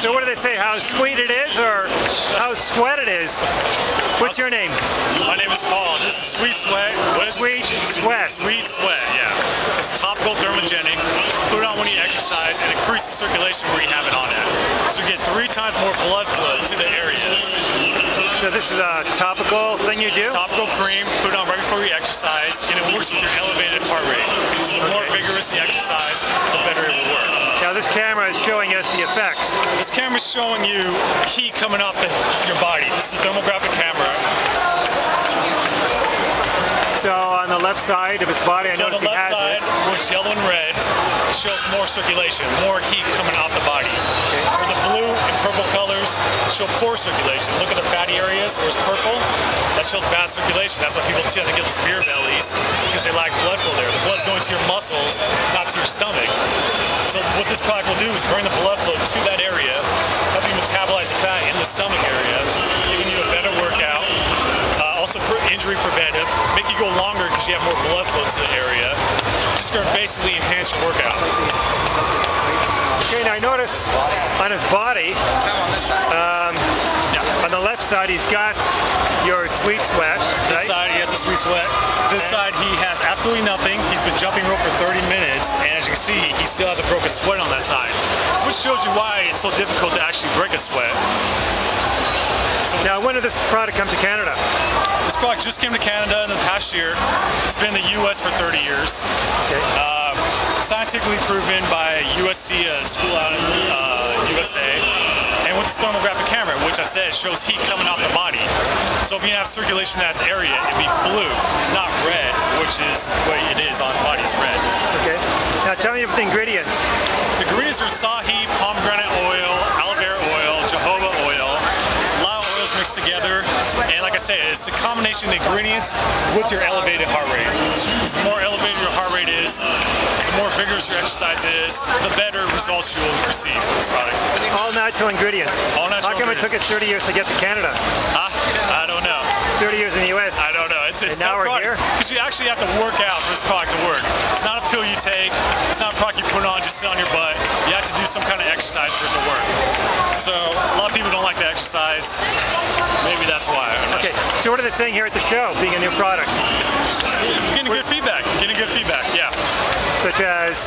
So what do they say, how sweet it is or how sweat it is? What's your name? My name is Paul. This is Sweet Sweat. Sweet Sweat. Sweet Sweat, yeah. It's topical thermogenic. Put it on when you exercise and increase the circulation where you have it on at. So you get 3 times more blood flow to the areas. So this is a topical thing you do? It's topical cream, put it on right before you exercise, and it works with your elevated heart rate. So the more vigorous the exercise, the better it will work. Now this camera is showing us the effects. This camera is showing you heat coming off your body. This is a thermographic camera. So on the left side of his body, I notice he has it. So on the left side, which is yellow and red, shows more circulation, more heat coming off the body. Okay. Or the blue and purple colors show poor circulation. Look at the fatty areas where it's purple. That shows bad circulation. That's why people tend to get beer bellies, because they lack blood flow there. The blood's going to your muscles, not to your stomach. So what this product will do is bring the blood flow to that area, help you metabolize the fat in the stomach area, giving you a better workout. Also injury preventive, make you go longer because you have more blood flow to the area. Just going to basically enhance your workout. Okay, now I notice on his body, on the left side he's got your Sweet Sweat. This side he has the Sweet Sweat. This side he has absolutely nothing. He's been jumping rope for 30 minutes, and as you can see, he still has a broken sweat on that side, which shows you why it's so difficult to actually break a sweat. So now, when did this product come to Canada? This product just came to Canada in the past year. It's been in the U.S. for 30 years. Okay. Scientifically proven by USC, a school out in USA. And with this thermographic camera, which I said shows heat coming off the body. So if you have circulation in that area, it'd be blue, not red, which is what it is on his body, it's red. Okay. Now tell me about the ingredients. The ingredients are sahi, pomegranate oil, aloe vera oil, jojoba oil. Mixed together, and like I said, it's a combination of ingredients with your elevated heart rate. So the more elevated your heart rate is, the more vigorous your exercise is, the better results you will receive from this product. All natural ingredients. All natural ingredients. How come it took us 30 years to get to Canada? I don't know. 30 years in the U.S. I don't know. It's now we're here? Because you actually have to work out for this product to work. It's not a pill you take. It's not a product you put on just sit on your butt. You have to do some kind of exercise for it to work. So a lot of people don't like to exercise. Maybe that's why. Okay, so what are they saying here at the show, being a new product? You're getting good feedback, yeah. Such as,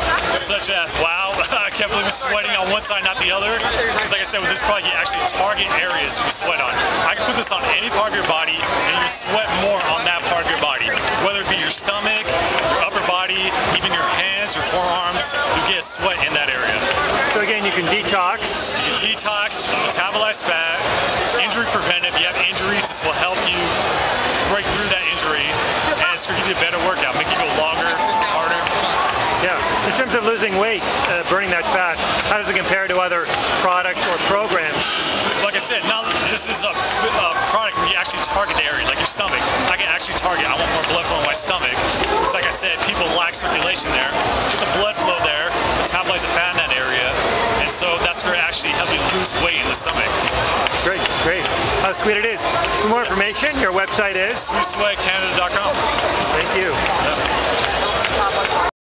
wow, I can't believe it's sweating on one side, not the other. Because like I said, with this product, you actually target areas you sweat on. I can put this on any part of your body, and you sweat more on that part of your body. Whether it be your stomach, your upper body, even your hands, your forearms, you get sweat in that area. So again, you can detox. You can detox, you metabolize fat, injury preventive. You have injuries, this will help you break through that injury, and it's going to give you a better workout, make you go longer, harder. Yeah. In terms of losing weight, burning that fat, how does it compare to other products or programs? Like I said, now this is a product where you actually target the area, like your stomach. I can actually target. I want more blood flow in my stomach, which, like I said, people lack circulation there. Get the blood flow there, metabolize the fat in that area, and so that's going to actually help you lose weight in the stomach. Great, great. How sweet it is. For more information, your website is SweetSweatCanada.com. Thank you.